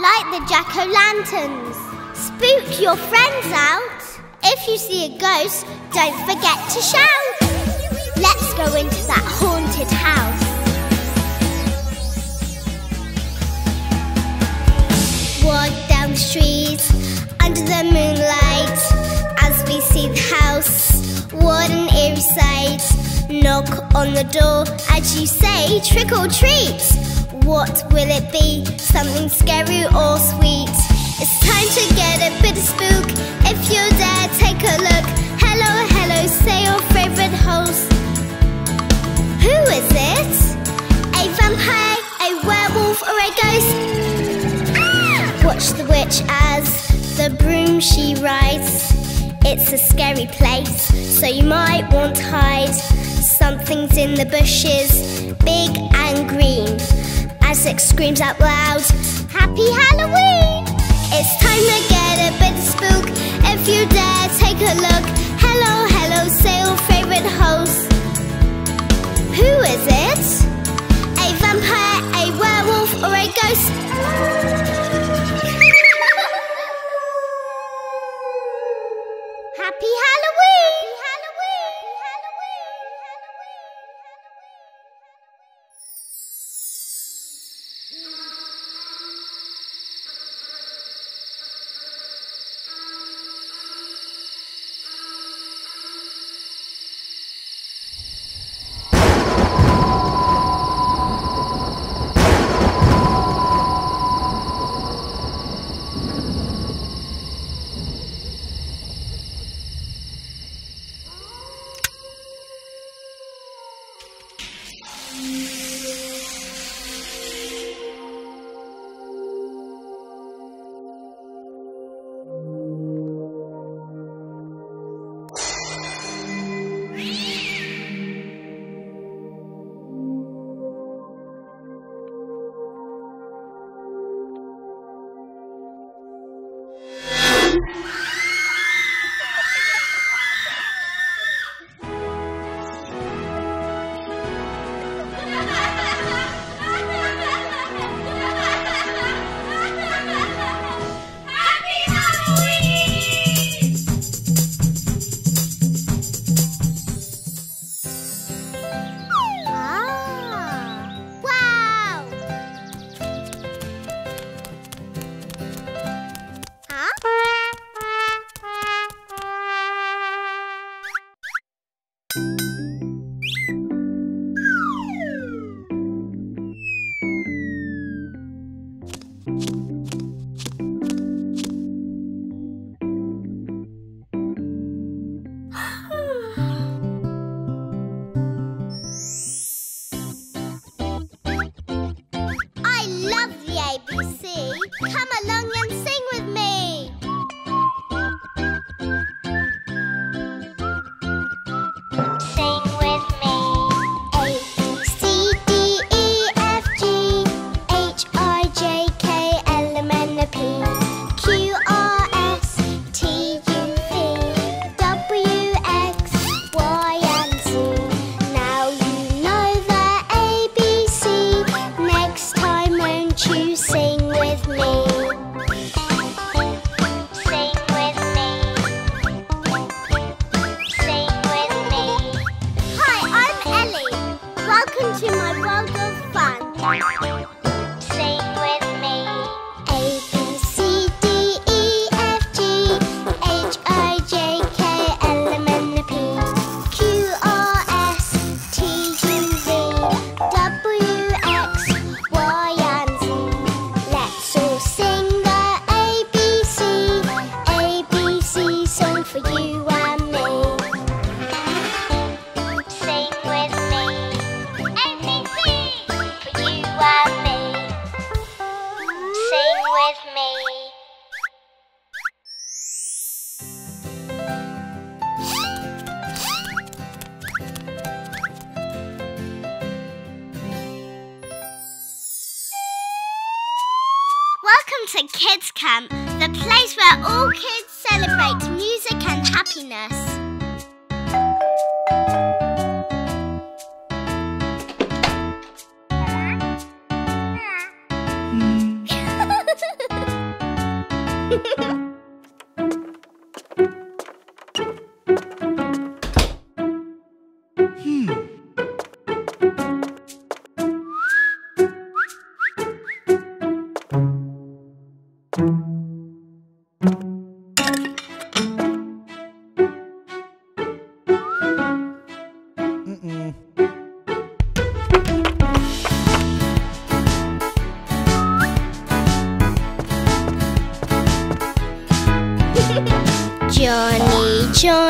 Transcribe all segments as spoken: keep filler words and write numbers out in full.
light the jack-o'-lanterns. Spook your friends out. If you see a ghost, don't forget to shout. Let's go into that haunted house. Walk down the street under the moonlight as we see the house. What an eerie sight. Knock on the door as you say trick or treat. What will it be? Something scary or sweet? It's time to get a bit of spook. If you're there, take a look. Hello, hello, say your favourite host. Who is it? A vampire, a werewolf or a ghost? Ah! Watch the witch as the broom she rides. It's a scary place, so you might want to hide. Something's in the bushes, big and green. Aztec screams out loud, Happy Halloween! It's time to get a bit of spook. If you dare, take a look. Hello, hello, say your favourite host. Who is it? A vampire, a werewolf or a ghost? Happy Halloween! Ha,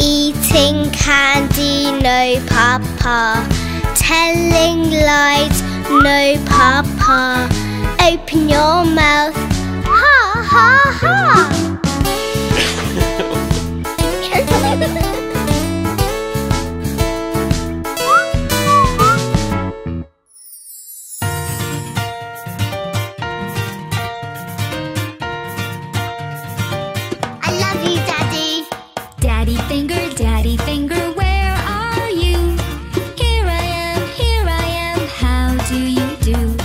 Eating candy, no Papa. Telling lies, no Papa. Open your mouth, ha ha ha. I love you, Daddy. Daddy finger, Daddy finger, where are you? Here I am, here I am, how do you do?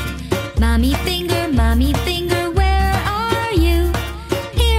Mommy finger, Mommy finger, where are you? Here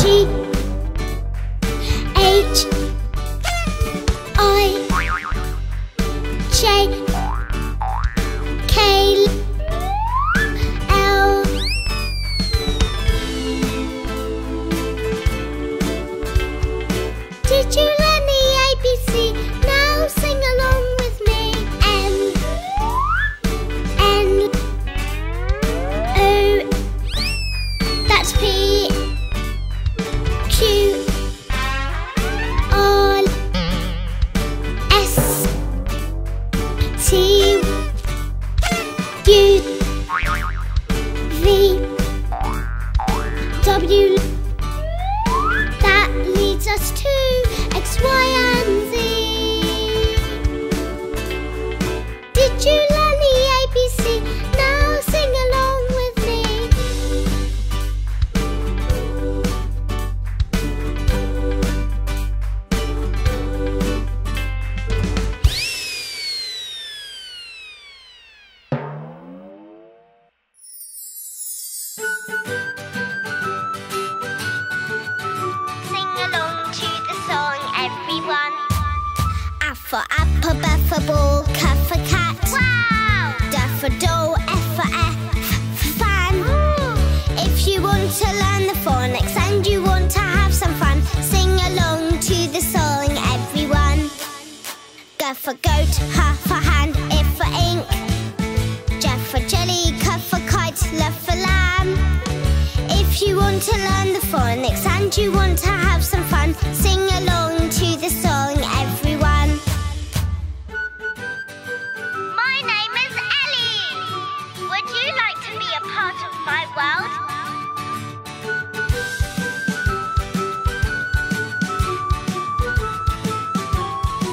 G H I J K L Did you learn the A B C? Now sing along with me. M N O That's P Q R S T U V W. That leads us to X, Y and Z. Did you learn the A B C? Now sing along with me. Sing along to the song, everyone. A for apple, B for ball, C for cat. Wow! D for doll, F for F for fan. If you want to learn the phonics and you want to have some fun, sing along to the song, everyone. G for goat, H for hand, I for ink. J for jelly, K for kite, L for lamb. If you want to learn the phonics and you want to have some fun, sing along to the song, everyone. My name is Ellie. Would you like to be a part of my world?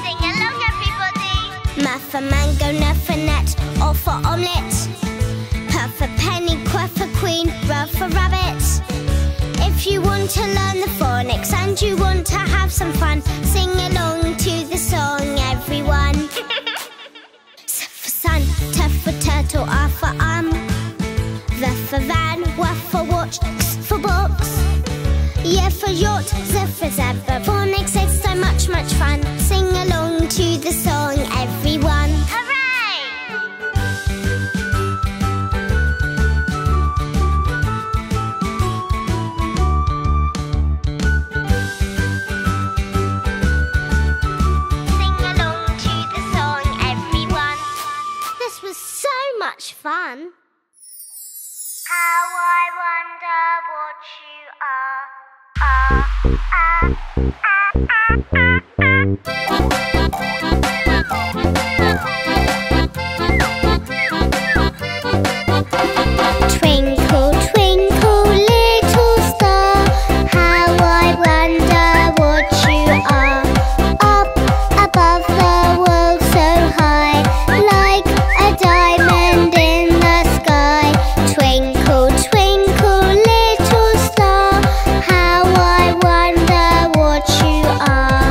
Sing along, everybody. M for mango, N for net, O for omelette. P for penny, Q for queen, R for rabbit. If you want to learn the phonics and you want to have some fun, sing along to the song, everyone. S for sun, T for turtle, R for um. V for van, W for watch, X for box. Y for yacht, Z for zebra. Phonics is so much, much fun. Sing along to the song, everyone. Hooray! Sing along to the song, everyone. This was so much fun. How I wonder what you are. are, are, are, are, are, are. Twinkle, twinkle, little star, how I wonder what you are. Up above the world so high, like a diamond in the sky. Twinkle, twinkle, little star, how I wonder what you are.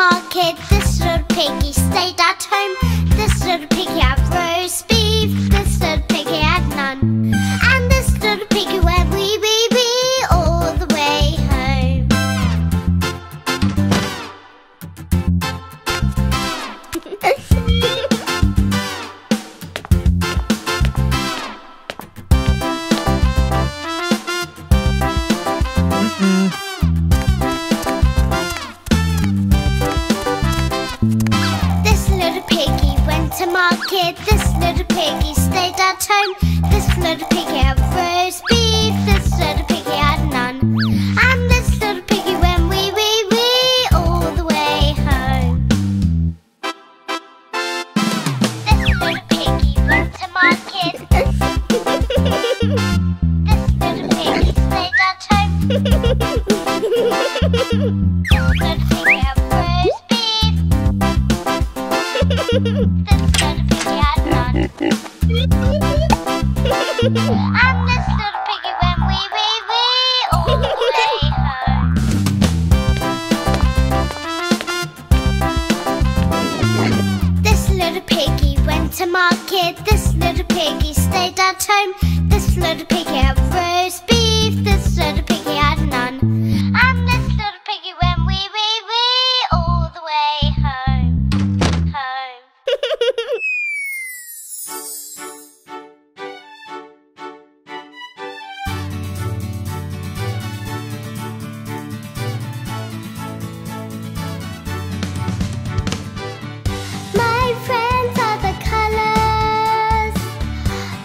small kid, this little piggy stayed at home. This little piggy had roast beef, this little piggy had none. And this little piggy went wee wee wee all the way home. Mm-mm. To market, this little piggy stayed at home. This little piggy had roast beef, this little piggy had none. And this little piggy went wee wee wee all the way home. This little piggy went to market. This little piggy stayed at home. This little piggy had roast beef. And this little piggy went wee wee wee all the way home. This little piggy went to market. This little piggy stayed at home. This little piggy had roast beef. This little piggy had none. And this little piggy went wee wee wee all the way home. Home.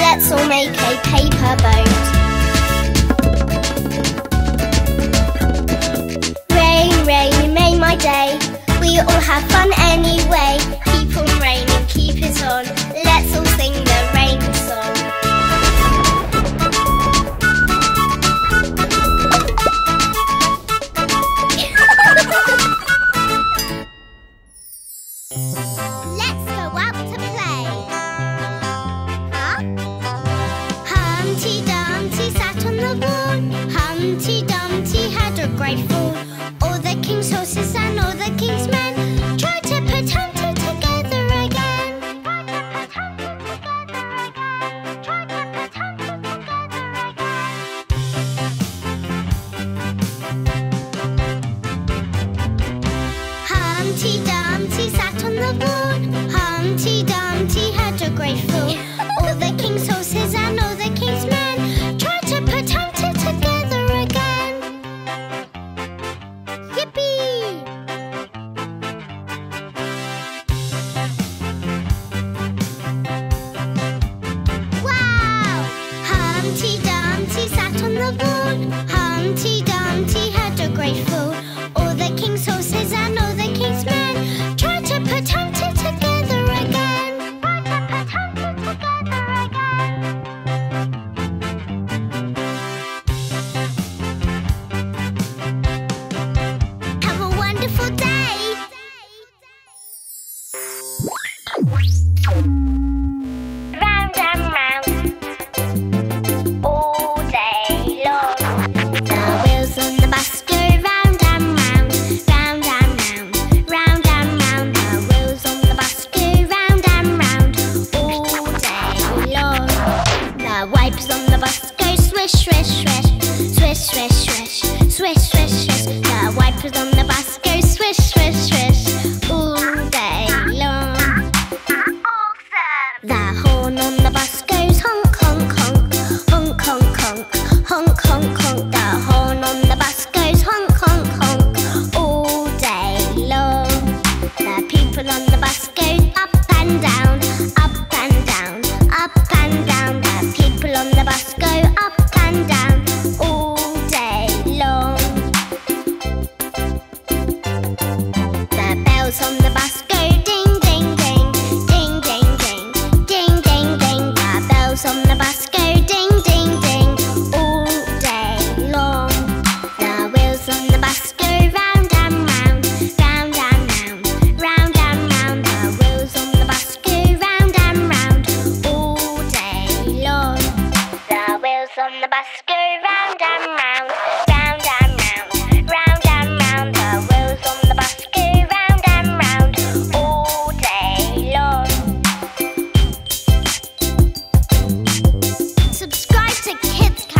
Let's all make a paper boat. swish, swish, swish, swish, swish, swish, swish, swish, swish. The wipers on the bus go swish, swish, swish, all day long. The horn on the bus goes honk, honk, honk, honk, honk, honk, honk, honk, honk. The horn on the bus goes honk, honk, honk, all day long. The people on the bus go up and down, up and down, up and down. The people on the bus go up and down all day long. The bells on the bus go ding, ding, ding, ding, ding, ding, ding, ding, ding. The bells on the bus go ding, ding, ding all day long. The wheels on the bus go round and round, round and round, round and round. The wheels on the bus go round and round all day long. The wheels on the bus go round and round, round and round, round and round. The wheels on the bus go round and round all day long. Subscribe to Kids Camp.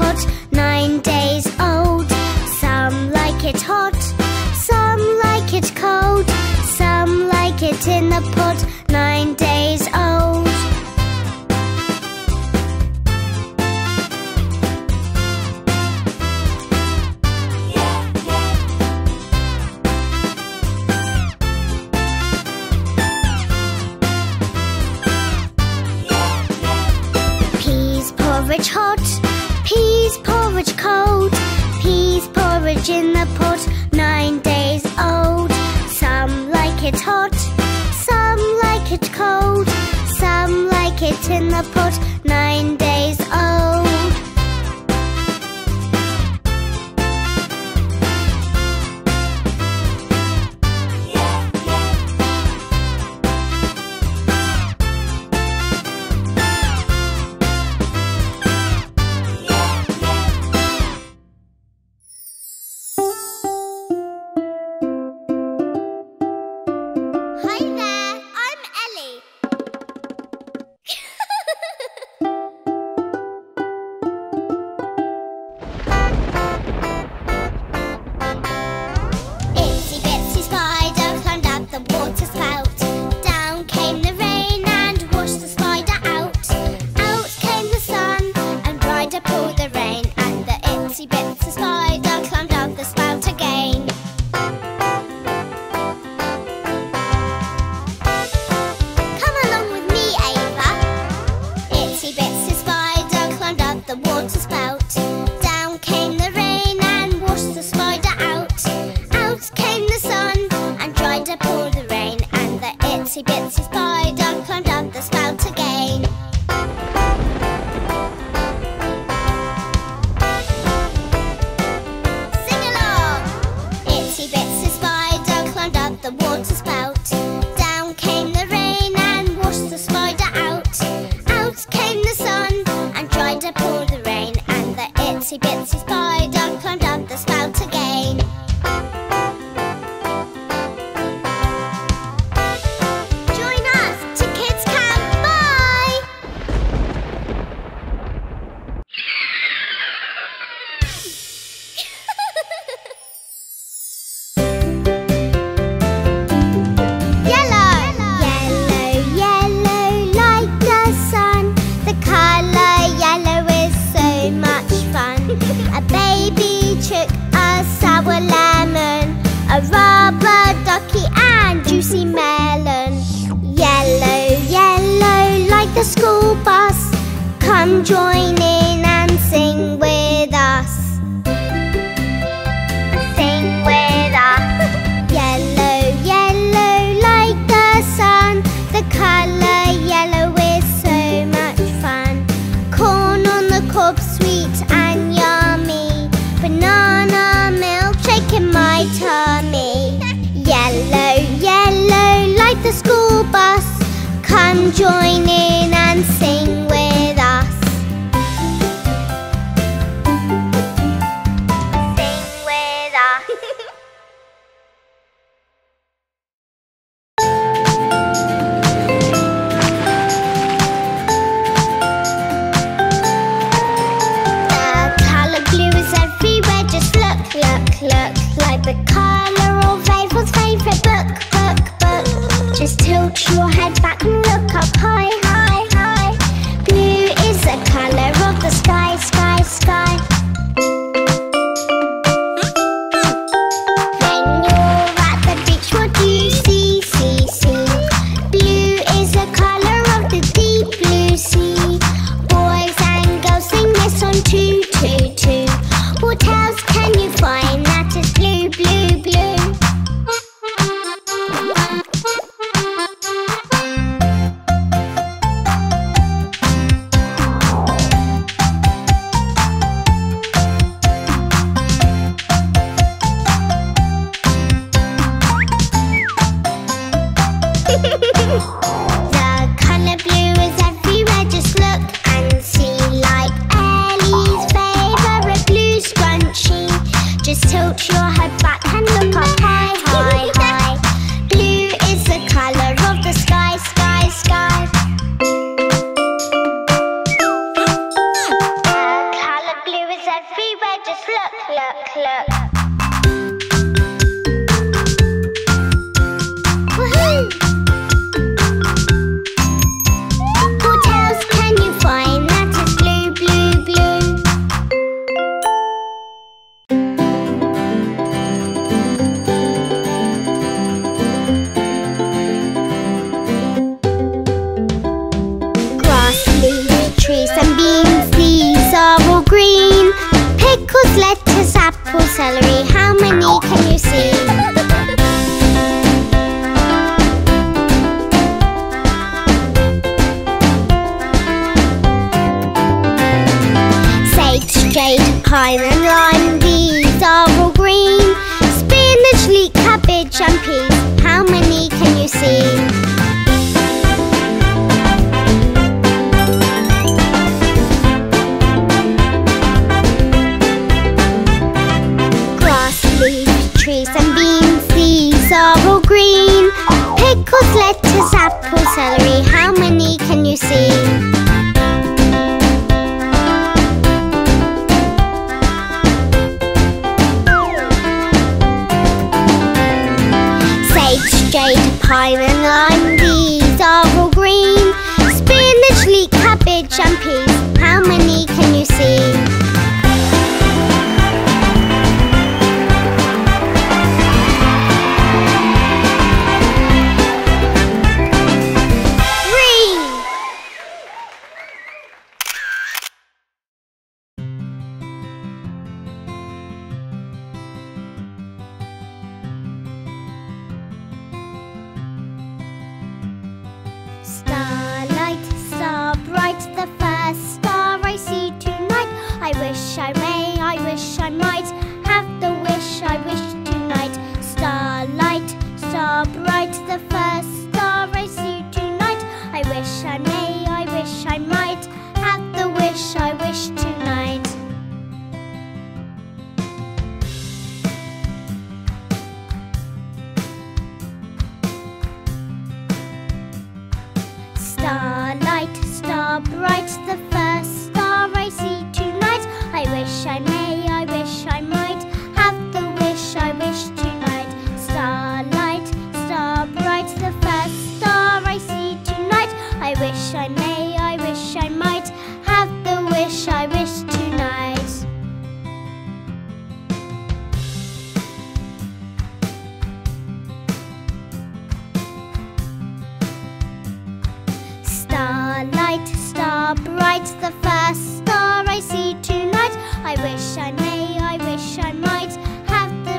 Awesome. Nine days. porridge in the pot, nine days old. Some like it hot, some like it cold, some like it in the pot, nine days old. Celery. and lime. These are all green. Spinach, leek, cabbage and peas. How many can you see? Green. Pickles, lettuce, apple, celery. How many can you see? Sage, jade, pine and lime. These are all green. Spinach, leek, cabbage and peas. How many can you see? Horsey, horsey, don't you stop.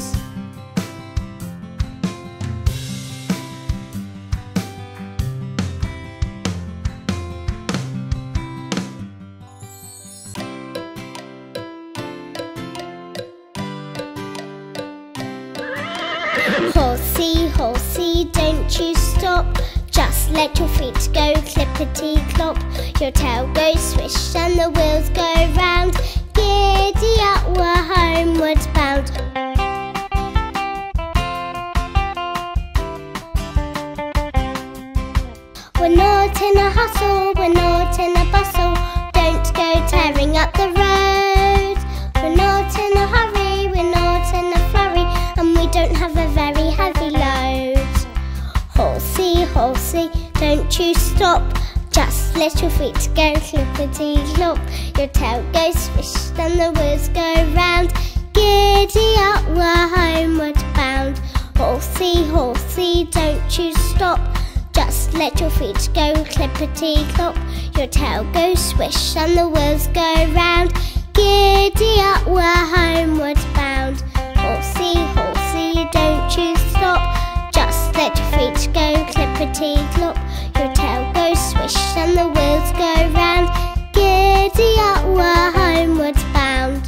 Just let your feet go clippity-clop. Your tail goes swish and the wheels go round. Giddy up, we're homeward bound. We're not in a hustle, we're not in a bustle. Don't go tearing up the road. We're not in a hurry, we're not in a flurry. And we don't have a very heavy load. Horsey, horsey, don't you stop. Just let your feet go clippity-clop. Your tail goes swish and the wheels go round. Giddy up, we're homeward bound. Horsey, horsey, don't you stop. Just let your feet go clippity-clop. Your tail goes swish and the wheels go round. Giddy up, we're homeward bound. Horsey, horsey, don't you stop. Just let your feet go clippity-clop. Your tail goes swish and the wheels go round. Giddy up, we're homeward bound.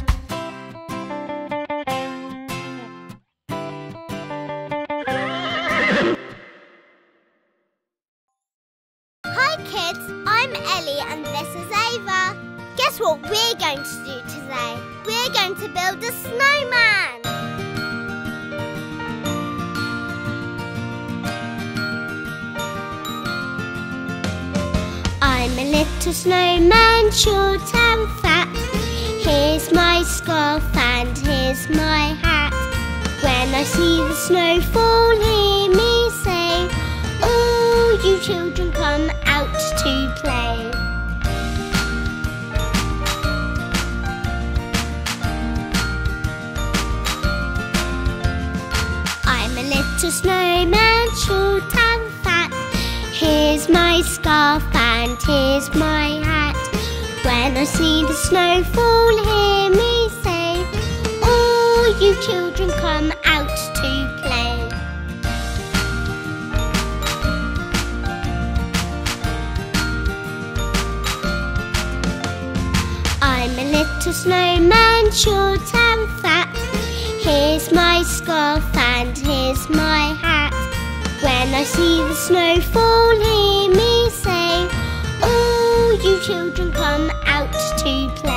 Hi kids, I'm Ellie and this is Ava. Guess what we're going to do today? We're going to build a snowman. I'm a little snowman, short and fat. Here's my scarf and here's my hat. When I see the snow fall, hear me say, all you children come out to play. I'm a little snowman, short and fat. Here's my scarf and here's my hat. When I see the snow fall, hear me say, all you children come out short and fat. Here's my scarf and here's my hat. When I see the snow fall, hear me say, all you children come out to play.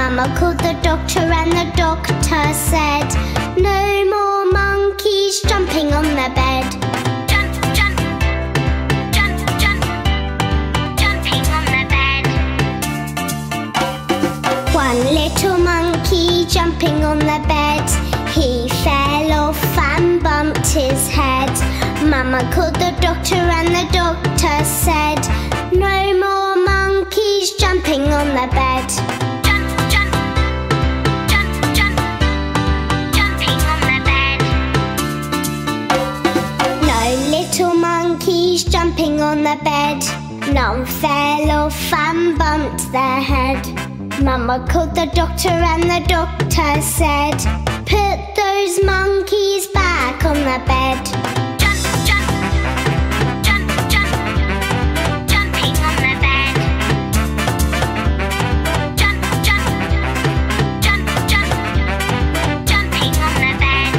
Mama called the doctor and the doctor said, no more monkeys jumping on the bed. Jump, jump, jump, jump, jumping on the bed. One little monkey jumping on the bed. He fell off and bumped his head. Mama called the doctor and the doctor said, no more monkeys jumping on the bed. Little monkeys jumping on the bed. None fell off and bumped their head. Mama called the doctor and the doctor said, put those monkeys back on the bed. Jump, jump, jump, jump, jumping on the bed. Jump, jump, jump, jump, jumping on the bed.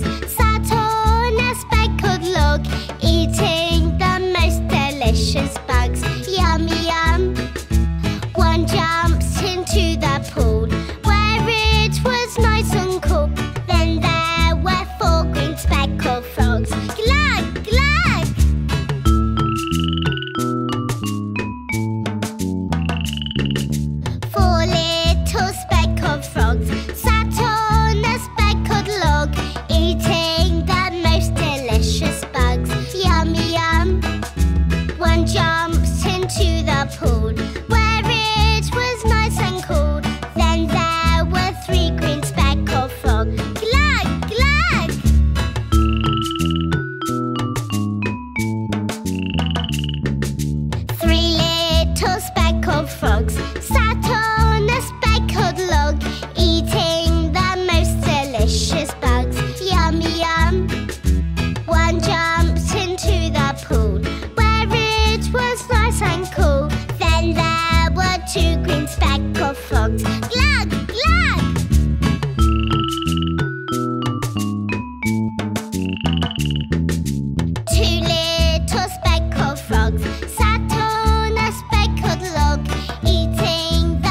Sat on a speckled log, eating the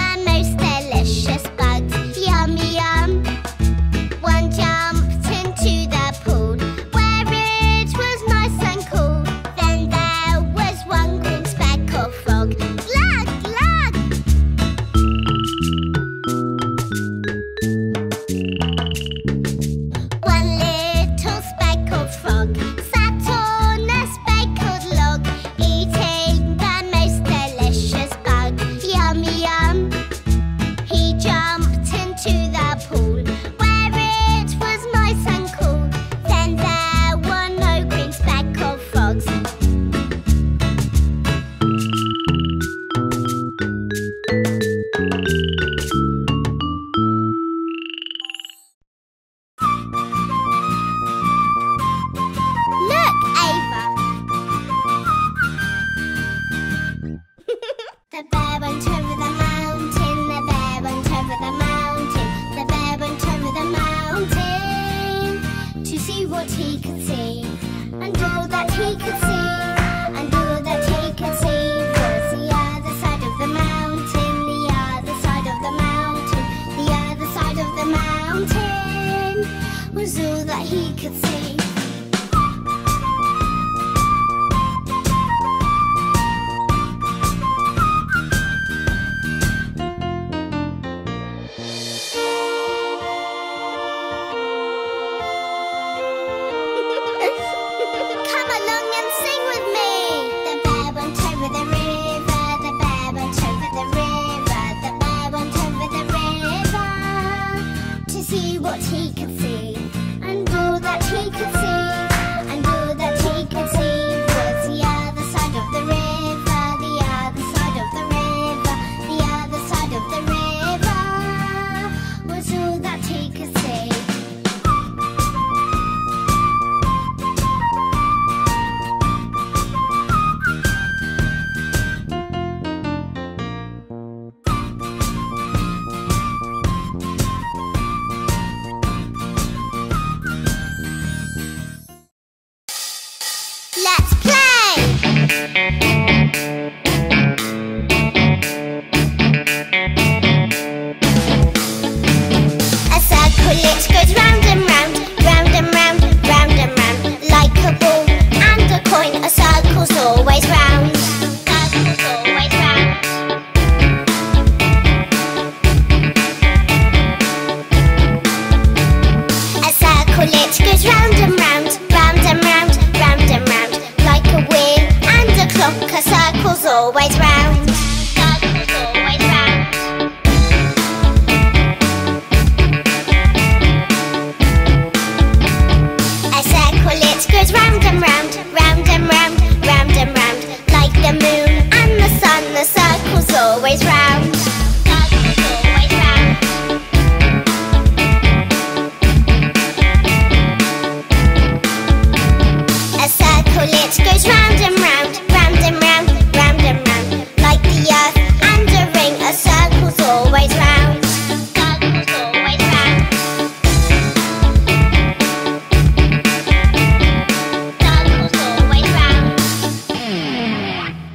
circle's always round. Circle's always round. A circle it goes round and round, round and round, round and round, like the moon and the sun. The circle's always round. Circle's always round. A circle it goes round and round.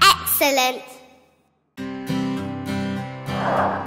Excellent. Huh?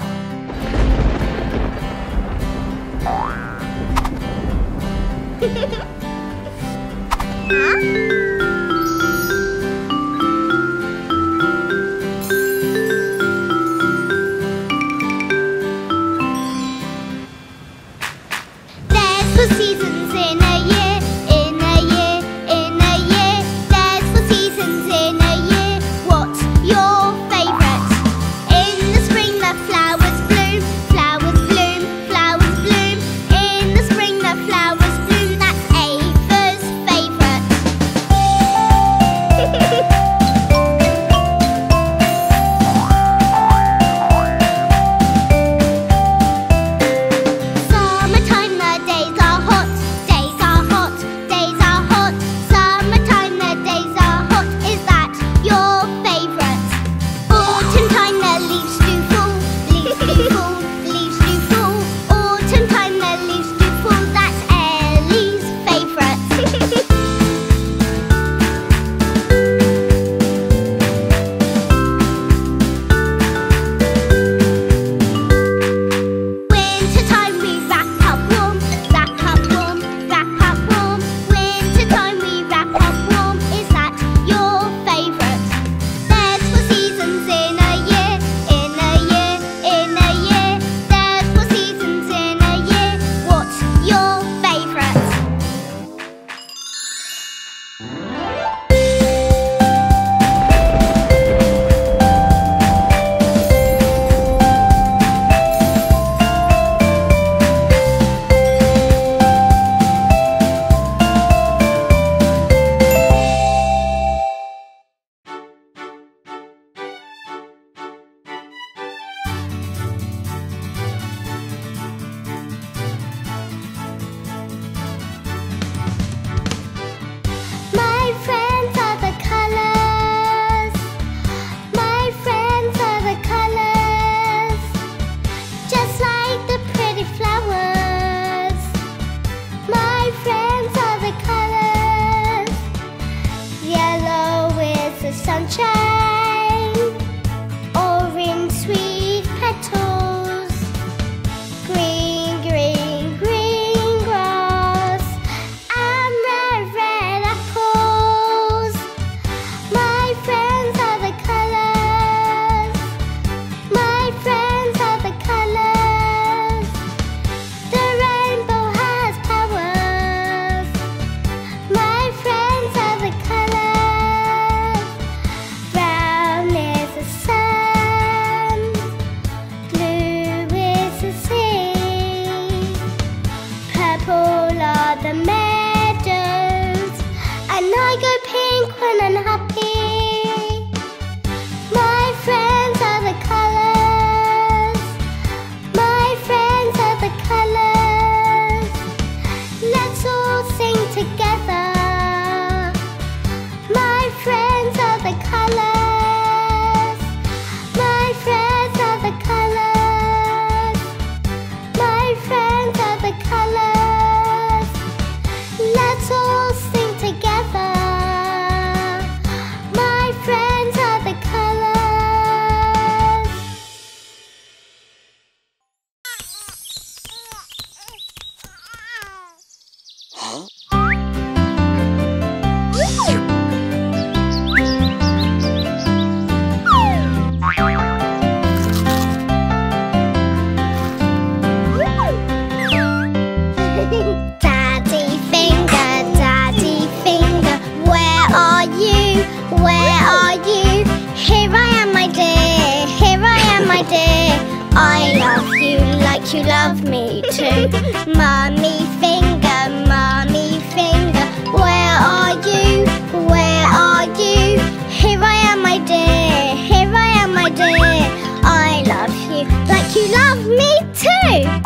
that you love me too. Mummy finger, mummy finger, where are you? Where are you? Here I am, my dear, here I am, my dear. I love you like you love me too.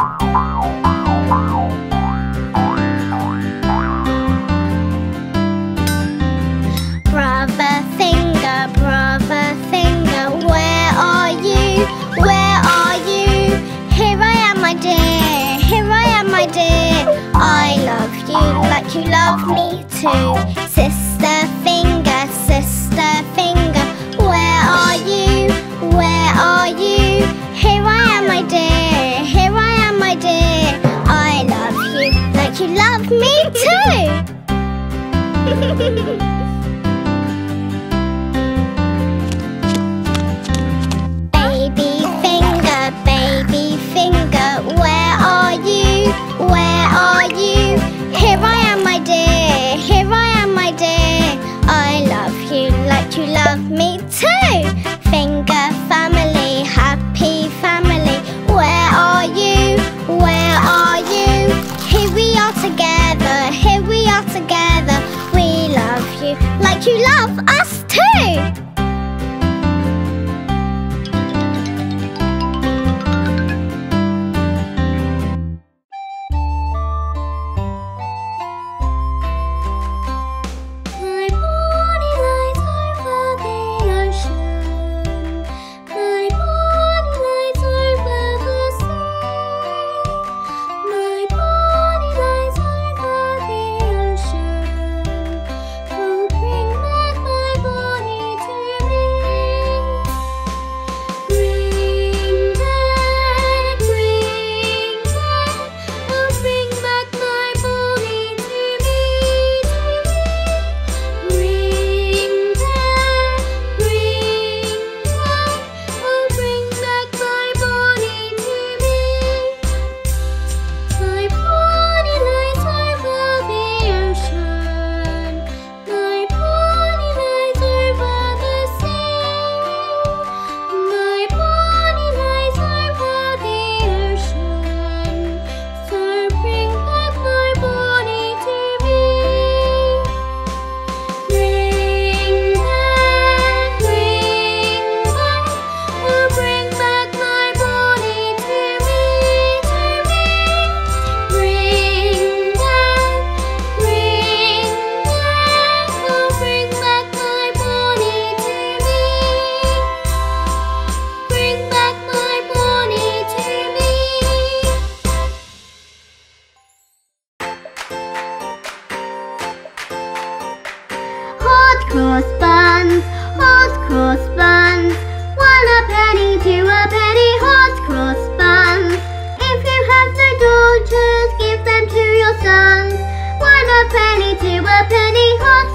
You love me too. Sister finger, sister finger, where are you? Where are you? Here I am, my dear, here I am, my dear. I love you like you love me too. Baby finger, baby finger, where are you? Where are you? Here I am, dear, here I am, my dear. I love you like you love me too. Finger family, happy family, where are you? Where are you? Here we are together, here we are together. We love you like you love us too. Penny to a penny, hot